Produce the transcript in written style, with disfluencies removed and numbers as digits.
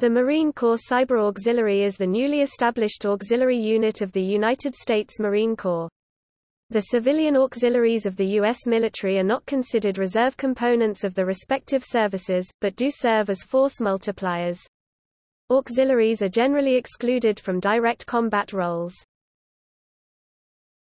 The Marine Corps Cyber Auxiliary is the newly established auxiliary unit of the United States Marine Corps. The civilian auxiliaries of the U.S. military are not considered reserve components of the respective services, but do serve as force multipliers. Auxiliaries are generally excluded from direct combat roles.